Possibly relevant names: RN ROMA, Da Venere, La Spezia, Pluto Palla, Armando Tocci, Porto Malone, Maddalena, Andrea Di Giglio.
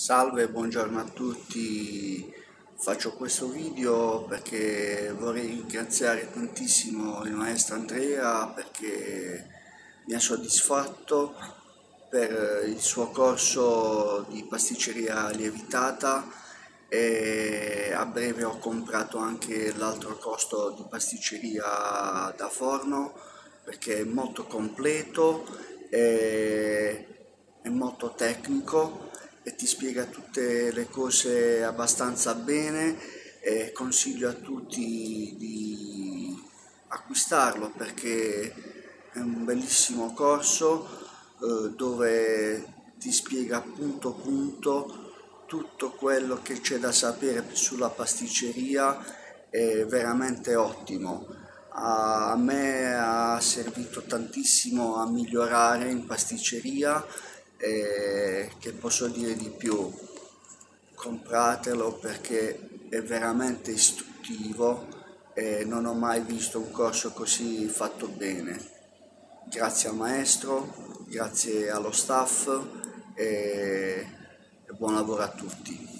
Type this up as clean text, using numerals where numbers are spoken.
Salve, buongiorno a tutti. Faccio questo video perché vorrei ringraziare tantissimo il maestro Andrea, perché mi ha soddisfatto per il suo corso di pasticceria lievitata, e a breve ho comprato anche l'altro corso di pasticceria da forno perché è molto completo, è molto tecnico e ti spiega tutte le cose abbastanza bene, e consiglio a tutti di acquistarlo perché è un bellissimo corso dove ti spiega punto punto tutto quello che c'è da sapere sulla pasticceria. È veramente ottimo, a me ha servito tantissimo a migliorare in pasticceria. Che posso dire di più? Compratelo perché è veramente istruttivo e non ho mai visto un corso così fatto bene. Grazie al maestro, grazie allo staff e buon lavoro a tutti.